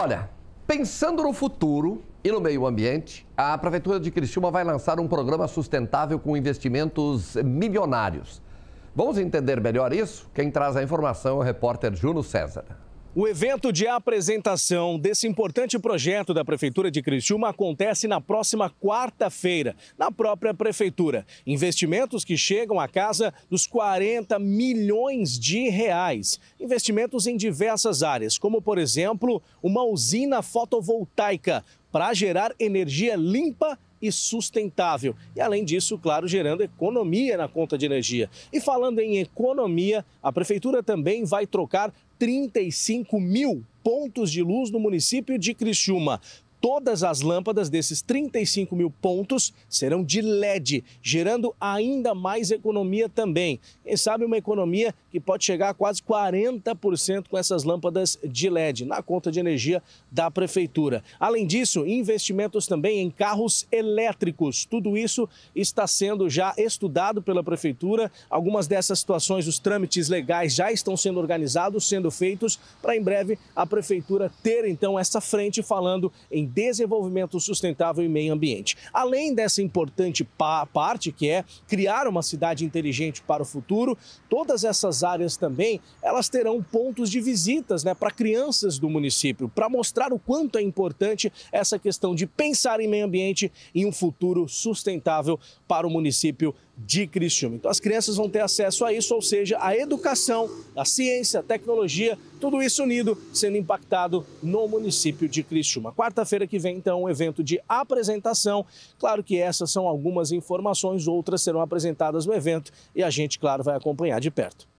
Olha, pensando no futuro e no meio ambiente, a Prefeitura de Criciúma vai lançar um programa sustentável com investimentos milionários. Vamos entender melhor isso? Quem traz a informação é o repórter Júnio César. O evento de apresentação desse importante projeto da Prefeitura de Criciúma acontece na próxima quarta-feira, na própria Prefeitura. Investimentos que chegam à casa dos 40 milhões de reais. Investimentos em diversas áreas, como, por exemplo, uma usina fotovoltaica para gerar energia limpa e sustentável. E além disso, claro, gerando economia na conta de energia. E falando em economia, a Prefeitura também vai trocar 35 mil pontos de luz no município de Criciúma. Todas as lâmpadas desses 35 mil pontos serão de LED, gerando ainda mais economia também. Quem sabe uma economia que pode chegar a quase 40% com essas lâmpadas de LED na conta de energia da Prefeitura. Além disso, investimentos também em carros elétricos. Tudo isso está sendo já estudado pela Prefeitura. Algumas dessas situações, os trâmites legais já estão sendo organizados, sendo feitos, para em breve a Prefeitura ter então essa frente falando em desenvolvimento sustentável e meio ambiente. Além dessa importante parte, que é criar uma cidade inteligente para o futuro, todas essas áreas também, elas terão pontos de visitas, né, para crianças do município, para mostrar o quanto é importante essa questão de pensar em meio ambiente e um futuro sustentável para o município de Criciúma. Então as crianças vão ter acesso a isso, ou seja, a educação, a ciência, a tecnologia, tudo isso unido, sendo impactado no município de Criciúma. Quarta-feira que vem, então, um evento de apresentação. Claro que essas são algumas informações, outras serão apresentadas no evento e a gente, claro, vai acompanhar de perto.